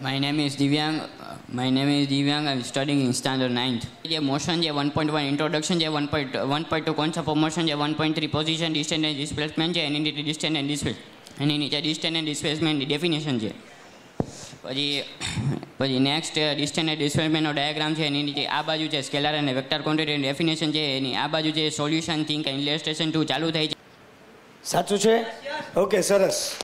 My name is Divyang. I'm studying in standard 9th. The motion, the 1.1 introduction, the 1.2 concept of motion, the 1.3 position, distance and displacement, the entity distance and displacement. And in each distance and displacement the definition je. Pachi next distance and displacement no diagram je. And in each abaju je scalar and vector quantity and definition je. And abaju je solution, think and illustration to chalu thai je. Sachu je? Okay, saras.